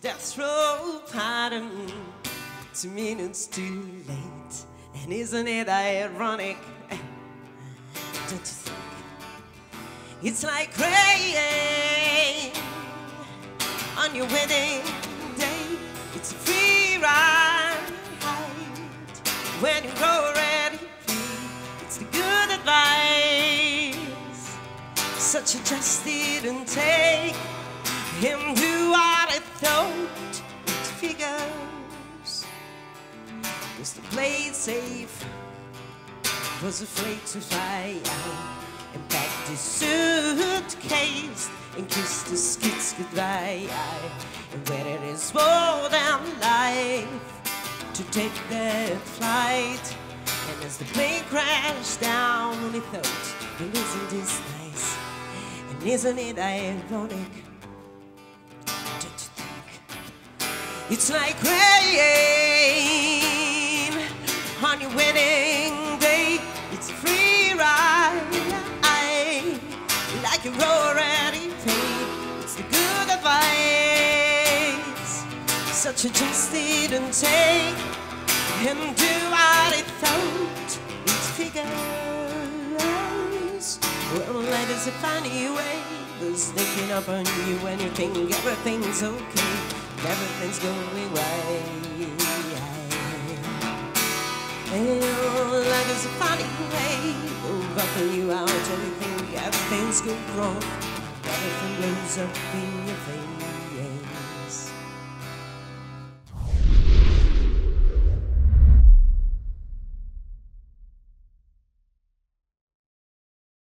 death row pardon. 2 minutes too late. And isn't it ironic? Don't you think? It's like rain on your wedding day. It's a free ride when you're already free. It's the good advice. Such a just didn't take him who I thought it figures. Was to play it safe, was afraid to fight out, and packed his suitcase and kissed the kids goodbye. And where it is more than life to take that flight. And as the plane crashed down, he thought, well, isn't this nice? And isn't it ironic? Don't you think? It's like rain on your wedding. It's a free ride, like you're already paid. It's the good advice, such a just didn't take, and do what it thought it figures. Well, life is a funny way, they're sneaking up on you when you think everything's okay, everything's going right. Life is a funny way, oh, buckle you out, everything's good wrong, everything blows up in your face.